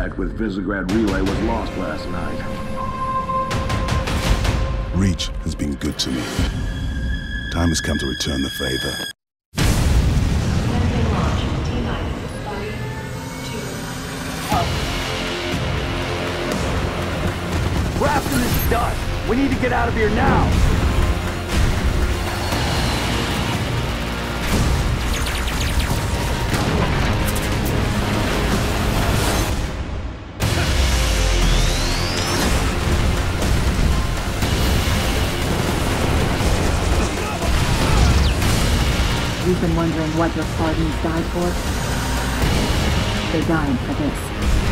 contact with Visegrad Relay was lost last night. Reach has been good to me. Time has come to return the favor. Raptor is done. We need to get out of here now. You've been wondering what your Spartans died for? They died for this.